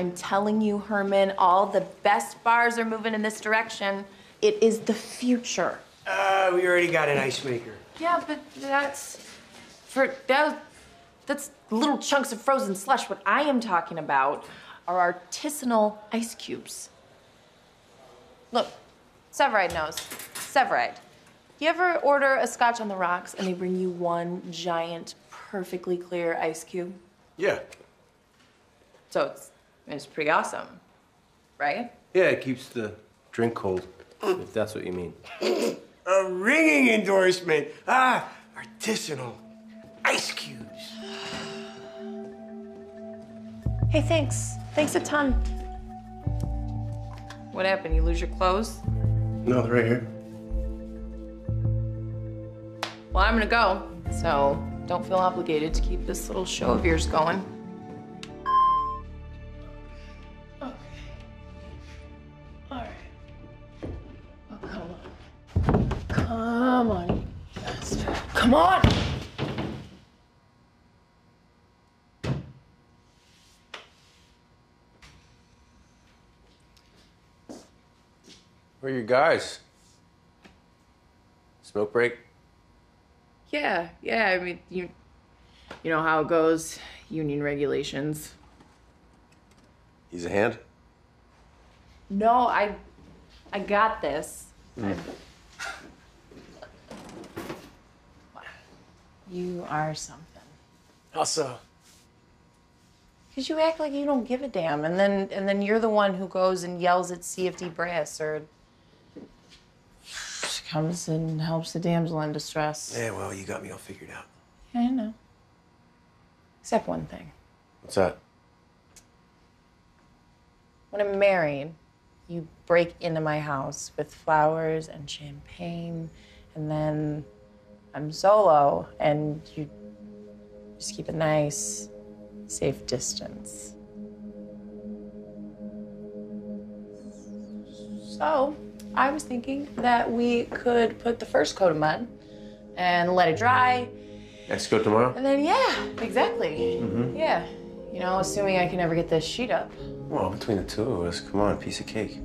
I'm telling you, Herman, all the best bars are moving in this direction. It is the future. We already got an ice maker. Yeah, but that's little chunks of frozen slush. What I am talking about are artisanal ice cubes. Look, Severide knows. Severide. You ever order a scotch on the rocks and they bring you one giant, perfectly clear ice cube? Yeah. So it's pretty awesome, right? Yeah, it keeps the drink cold, if that's what you mean. A ringing endorsement. Ah, artisanal ice cubes. Hey, thanks. Thanks a ton. What happened? You lose your clothes? No, they're right here. Well, I'm gonna go, so don't feel obligated to keep this little show of yours going. Come on, come on! Where are you guys? Smoke break? Yeah, I mean, you know how it goes, union regulations. He's a hand? No, I got this. You are something. How so? Because you act like you don't give a damn, and then you're the one who goes and yells at CFD brass, or comes and helps the damsel in distress. Yeah, well, you got me all figured out. Yeah, I know. Except one thing. What's that? When I'm married, you break into my house with flowers and champagne, and then I'm solo, and you just keep a nice, safe distance. So, I was thinking that we could put the first coat of mud and let it dry. Next coat tomorrow? And then, yeah, exactly. Mm-hmm. Yeah. You know, assuming I can ever get this sheet up. Well, between the two of us, come on, piece of cake.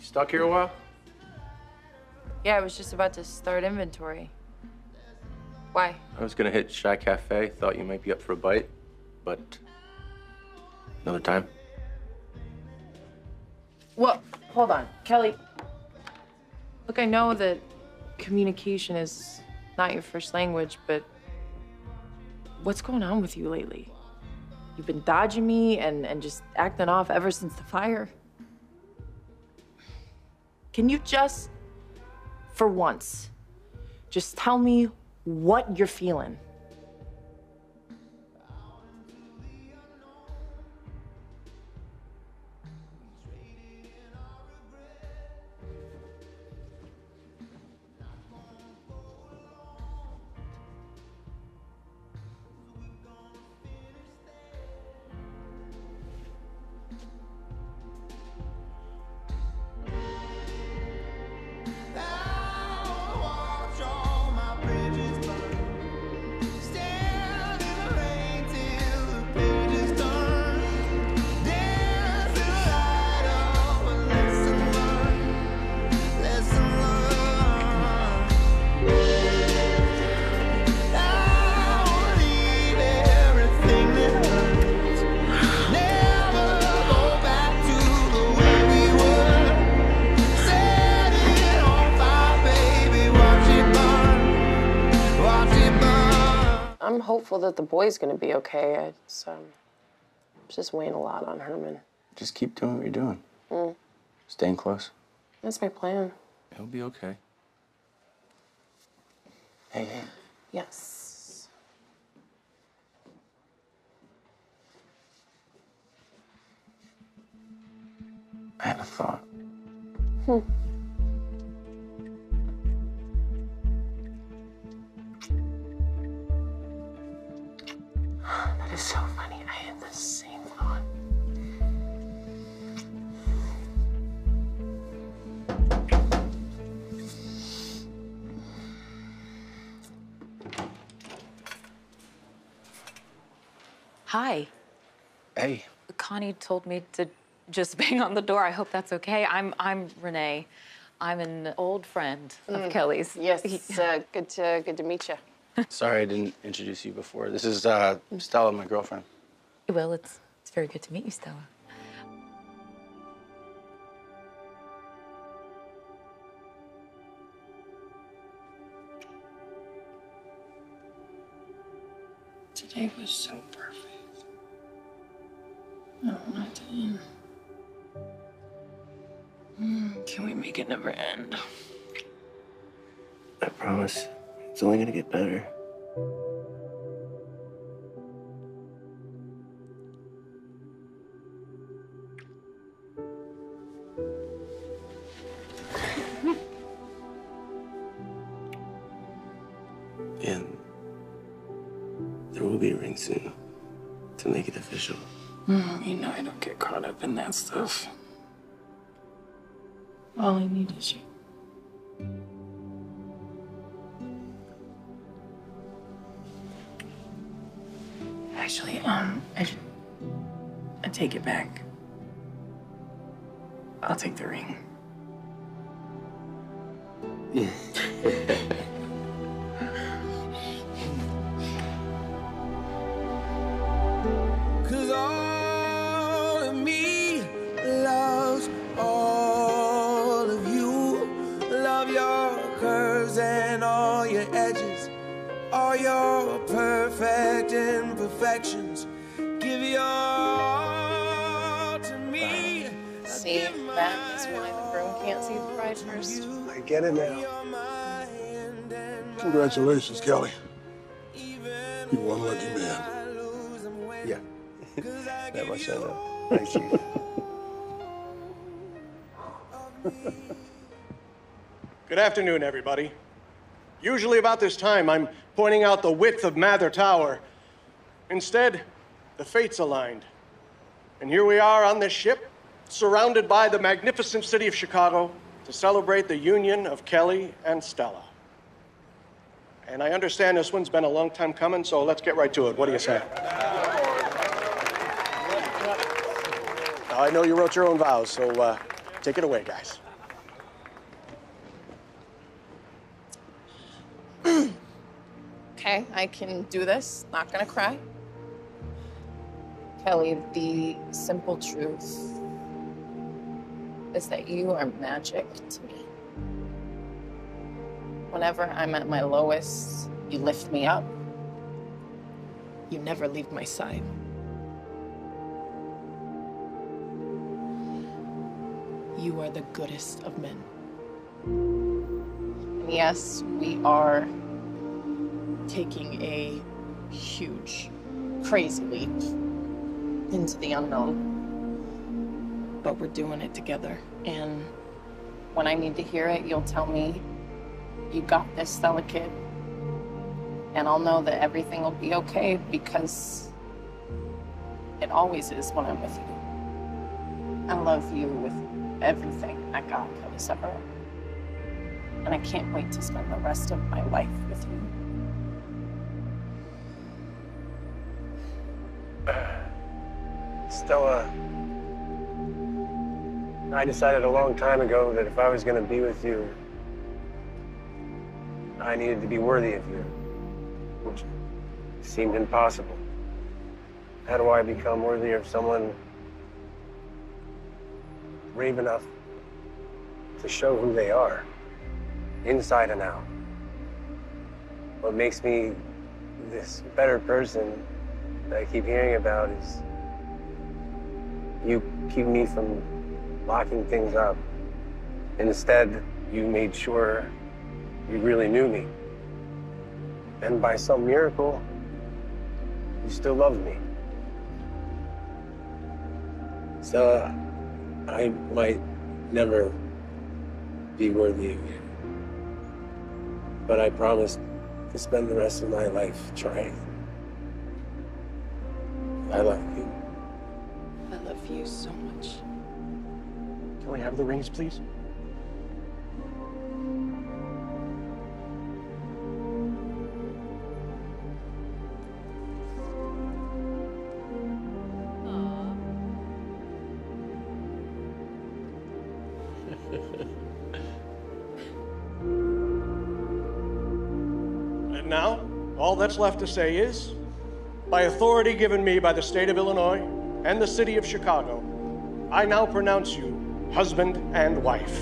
Stuck here a while? Yeah, I was just about to start inventory. Why? I was gonna hit Shy Cafe, thought you might be up for a bite, but another time. Well, hold on, Kelly. Look, I know that communication is not your first language, but what's going on with you lately? You've been dodging me and just acting off ever since the fire. Can you just, for once, just tell me what you're feeling? I'm hopeful that the boy's gonna be okay. It's just weighing a lot on Herman. Just keep doing what you're doing. Mm. Staying close. That's my plan. He'll be okay. Hey. Yes. kind of thought. That is so funny. I had the same thought. Hi. Hey. Connie told me to just bang on the door. I hope that's okay. I'm Renee. I'm an old friend of Kelly's. Yes, good to meet you. Sorry I didn't introduce you before. This is Stella, my girlfriend. Well, it's very good to meet you, Stella. Today was so perfect. Oh, nothing. Can we make it never end? I promise. It's only gonna get better. And there will be a ring soon to make it official. You know I don't get caught up in that stuff. All I need is you. Actually, I take it back. I'll take the ring. Give your all to me. See, that is why the groom can't see the bride first. I get it now. Congratulations, Kelly. You're one lucky man. Yeah, that much I know. Thank you. Good afternoon, everybody. Usually about this time, I'm pointing out the width of Mather Tower. Instead, the fates aligned. And here we are on this ship, surrounded by the magnificent city of Chicago, to celebrate the union of Kelly and Stella. And I understand this one's been a long time coming, so let's get right to it. What do you say? Now, I know you wrote your own vows, so take it away, guys. Okay, I can do this. Not gonna cry. Kelly, the simple truth is that you are magic to me. Whenever I'm at my lowest, you lift me up. You never leave my side. You are the goodest of men. And yes, we are taking a huge, crazy leap into the unknown. But we're doing it together. And when I need to hear it, you'll tell me, you got this, Stella Kidd. And I'll know that everything will be okay, because it always is when I'm with you. I love you with everything I got, Kelly Severide. And I can't wait to spend the rest of my life with you. Stella, I decided a long time ago that if I was going to be with you, I needed to be worthy of you, which seemed impossible. How do I become worthy of someone brave enough to show who they are, inside and out? What makes me this better person that I keep hearing about is you keep me from locking things up. Instead, you made sure you really knew me. And by some miracle, you still loved me. So I might never be worthy again. But I promise to spend the rest of my life trying. I love you. I love you so much. Can we have the rings, please? And now, all that's left to say is, by authority given me by the state of Illinois and the city of Chicago, I now pronounce you husband and wife.